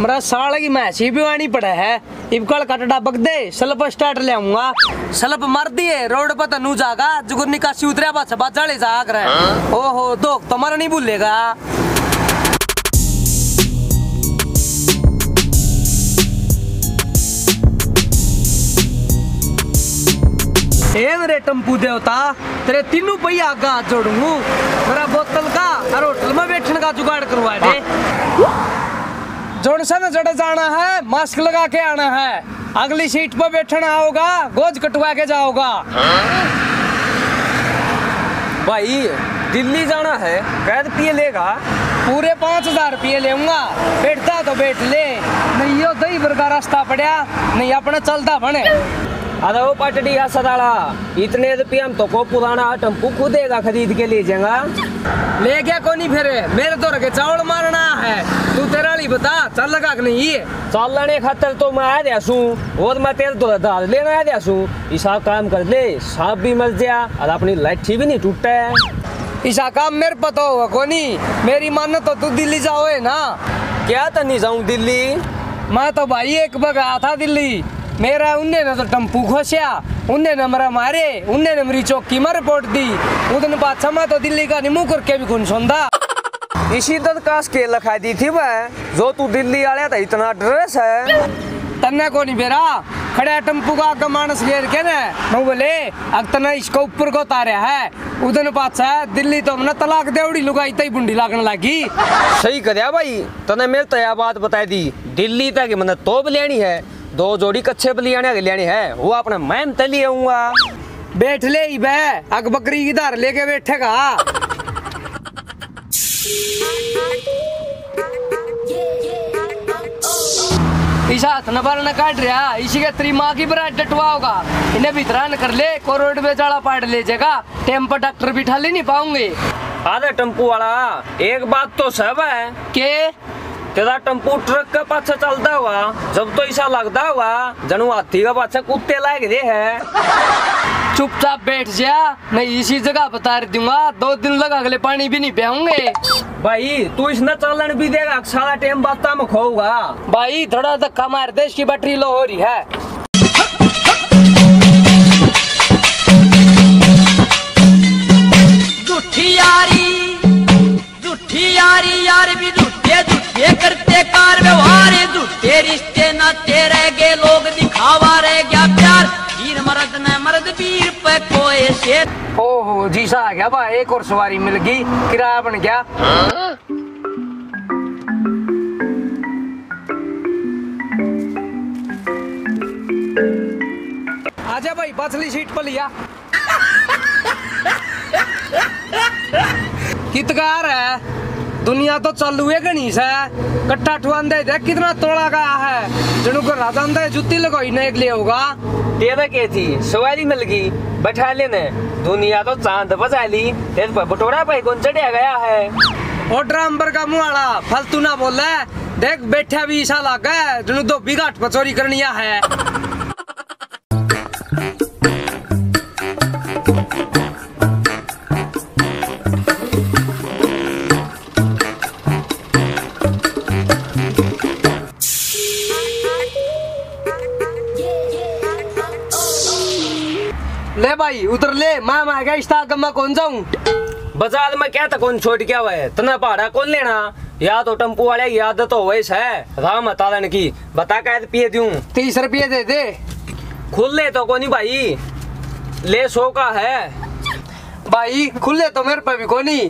मरा साल की मैच ही बिवानी पड़ा है। इबकल कटड़ा बग दे सलप स्टार्ट ले आऊंगा। सलप मर दिए रोड पर तनु जागा जुगुर निकासी उतरे बस बाजाले जाग रहे हैं। ओहो तो तुम्हारा नहीं भूलेगा। ए मेरे टम्पू देवता तेरे तीनों पहिया का जोड़ूंगू। मेरा बोतल का और होटल में बैठने का जुगाड़ करवा दे। जोड़ से न जड़े जाना है, मास्क लगा के आना है। अगली सीट पर बैठना होगा, गोज कटवा के जाओगा। भाई दिल्ली जाना है, कैद पिए लेगा? पूरे 5,000 रुपये लेऊंगा। बैठता तो बैठ ले, नहीं यो दही बरगा रास्ता पड़ा, नहीं अपना चलता बने। अरे वो पटड़ी या सदाड़ा, इतने रुपये हम तो को पुराना टम्पू खुदेगा खरीद के ले जाएगा। ले क्या को नहीं फेरे, मेरे तो रखे चावल मारना है। तू तेरा ली बता चल लगा कि नहीं? चलने खातर तो मैं आ दिया सू, और मैं तेरे तो दाल लेना आ दिया सू। ईसा काम कर ले, सांप भी मर गया और अपनी लाठी भी नहीं टूटता है। ईसा काम मेरे पता होगा को नहीं, मेरी मानो तो तू दिल्ली जाओ है ना। क्या तो नहीं जाऊँ दिल्ली? मैं तो भाई एक बार आया था दिल्ली, मेरा उन्हें न तो टम्पू घोसिया, उन्हें न मरा मारे, उन्हें न मेरी चौकी में रिपोर्ट दी। उदन बात समा तो दिल्ली का निमू करके भी गुन सुनदा। इसी तो काश के लखा दी थी वह जो तू दिल्ली आया था। इतना ड्रेस है तन्ना को नहीं बेरा खड़ा टम्पू का आगे मानस घेर के न नू बोले अग तना इसको ऊपर को तारा है। उदन बात सा दिल्ली तो हमने तलाक देवड़ी लुगाई तई बुंडी लागने लगी। सही कर भाई तने मेरे तो यह बात बता दी। दिल्ली तक मैंने तोप लेनी है, दो जोड़ी कच्चे बलियाने लेनी है, वो अपने मैम तली आऊंगा। बैठ ले ही बे, अग बकरी की धार लेके बैठेगा। ईसा नंबर न काट रहा, इसी के तेरी माँ की बरात डटवा होगा। इन्हें भी त्राण कर ले को रोड पे जाड़ा पाट ले जाएगा। टेम पर डॉक्टर बिठा ले नहीं पाऊंगे। आधा टम्पू वाला एक बात तो सब है के तेरा टम्पू ट्रक के पाछे चलता हुआ जब तो ऐसा लगता हुआ जनू हाथी के पाछे कुत्ते लायक दे है। चुपचाप बैठ जा, मैं इसी जगह बता दूंगा। 2 दिन लगा अगले पानी भी नहीं पियाऊंगे। भाई तू इसने चलन भी देगा, सारा टाइम बाता में खोगा। भाई थोड़ा धक्का मार, देश की बैटरी लो हो रही है। रिश्ते ना तेरे गे लोग दिखावा रह गया प्यार, वीर मर्द न मर्द वीर पे कोई से। ओहो जीसा आ गया भाई, एक और सवारी मिल गई, किराया बन गया। आजा भाई बसली सीट पर लिया। कितकार है दुनिया तो चालू है गणीश है। कट्ठा ठुआन दे देख कितना तोड़ा गया है। जनू को राजन दे जुत्ती लगाई नहीं ले होगा। तेरा के थी सवारी मिल गई बैठा लेने। दुनिया तो चांद बजा ली, तेरे पर बटोरा भाई कौन चढ़ा गया है। और ड्रामबर का मुआड़ा फालतू ना बोले, देख बैठा भी ईसा लागा है। जनू दो बिगाट पर चोरी करनिया है। ले भाई उतर ले, मैं महंगा इस्ता मैं कौन जाऊं? बाजार में क्या था कौन छोड़ क्या हुआ है? तना पहाड़ा कौन लेना? या तो टम्पू वाले याद तो वैस है राम तारण की, बता कैद पिए दूं? 30 रुपये दे दे। खुले तो कोनी भाई, ले 100 का है। भाई खुले तो मेरे पे भी कोनी,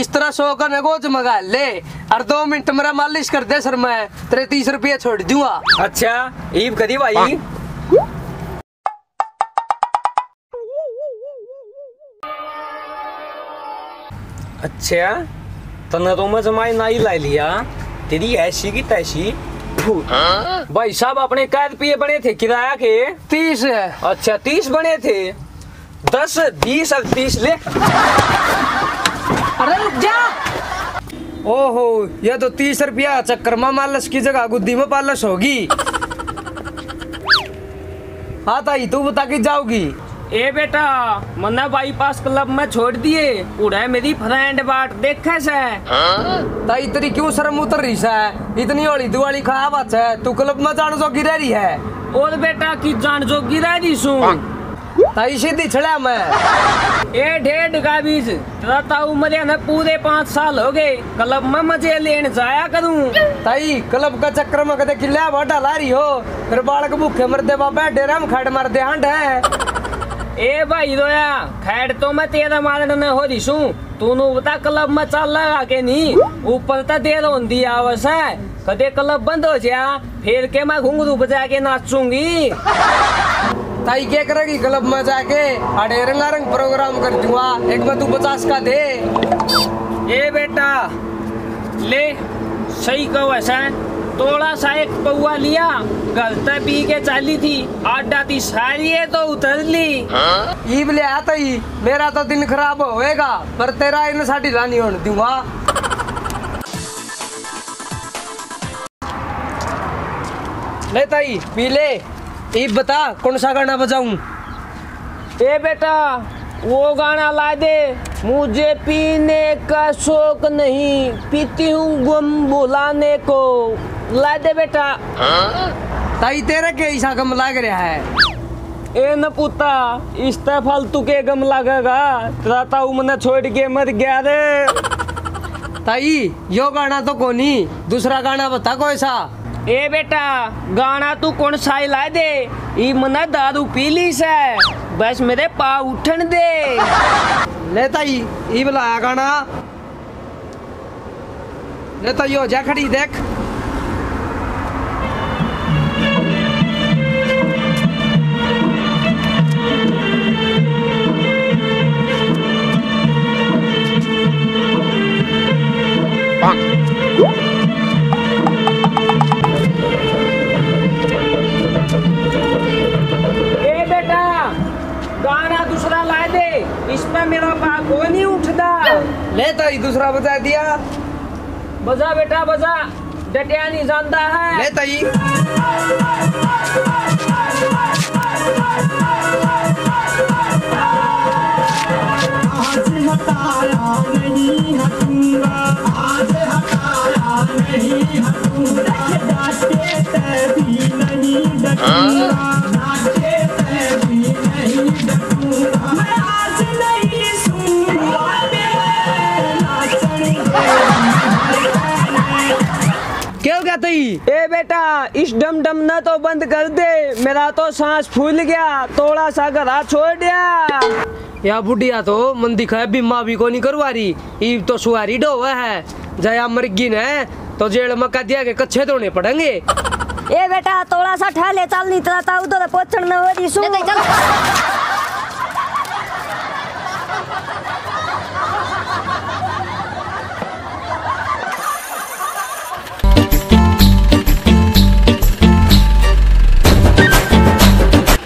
इस तरह 100 का नगोज मंगा ले और 2 मिनट मेरा मालिश कर दे सर, मैं तेरे 30 रुपये छोड़ दूंगा। अच्छा ईब करी भाई। अच्छा तने तो मैं जमाई ना ही ला लिया, तेरी ऐसी की तैसी। भाई साहब अपने कैद पिए बने थे किराया के 30 है। अच्छा 30 बने थे, 10, 20 और 30 ले। अरे रुक जा। ओहो ये तो 30 रुपया चक्कर में मालस की जगह गुद्दी में पालस होगी। आता ही तू बता के जाओगी? ए बेटा मन्ना बाईपास क्लब में छोड़ दिए उड़ा मेरी फ्रेंड बाट देखे से ताई तेरी क्यों शर्म उतर रही है। इतनी ओली दुआली खा बात है तू क्लब में जान जोगी रह रही है और बेटा की जान जोगी रह रही सू ताई सीधी छड़ा मैं ए डेढ़ का बीज ताऊ मजे न पूरे 5 साल हो गए क्लब में मजे लेने जाया करूं। ताई क्लब का चक्कर में कदे किला बाटा ला रही हो फिर बालक भूखे मरते बाबा डेरा में खड़ मरते हंड है। ए भाई रोया खैर तो मैं तेरा मारने न हो रिशू तू नु बता क्लब में चल लगा के नहीं ऊपर तो देर होंदी आवस है कदे क्लब बंद हो जा फिर के मैं घुंगरू बजा के नाचूंगी। ताई क्या करेगी क्लब में जाके अरे रंगारंग प्रोग्राम कर दूंगा एक बार तू 50 का दे। ए बेटा ले सही कहो ऐसा थोड़ा सा एक पौवा लिया गलता पी के चाली थी आटा थी सारी है तो उतर ली ईब ले आता ही मेरा तो दिन खराब होएगा पर तेरा इन साड़ी लानी होने दूंगा। ले ताई पी ले ईब बता कौन सा गाना बजाऊं। ए बेटा वो गाना ला दे मुझे पीने का शौक नहीं पीती हूँ गुम बुलाने को ला दे बेटा। ताई तेरा कैसा गम लग रहा है। ए न पुता इस तरह फालतू के गम लगेगा तेरा ताऊ मना छोड़ के मर गया रे। ताई यो गाना तो कोनी दूसरा गाना बता कोई सा। ए बेटा गाना तू कौन सा ला दे ई मना दारू पी ली से बस मेरे पाँव उठन दे। लेता ही ये वाला गाना लेता यो जा खड़ी देख। इसमें मेरा पाप वो नहीं उठता। लेता ही दूसरा बजा दिया बजा बेटा बजा डटिया नहीं जानता है। लेता ही आज हटाया नहीं हटूंगा आज हटाया नहीं हटूंगा डांटे ते भी नहीं डटूंगा डांटे ते भी नहीं डटूंगा क्या हो गया ताई। ए बेटा इस डम डम ना तो बंद कर दे मेरा तो सांस फूल गया थोड़ा सा गला छोड़ दिया। या बुढ़िया तो मन दिखा बीमा भी को नहीं करवा रही ईब तो सुहारी डोवा है जया मरगी ने तो जेल में कह दिया के कच्चे धोने पड़ेंगे। ए बेटा थोड़ा सा ठहले चल नहीं उधर पोचन में हो रही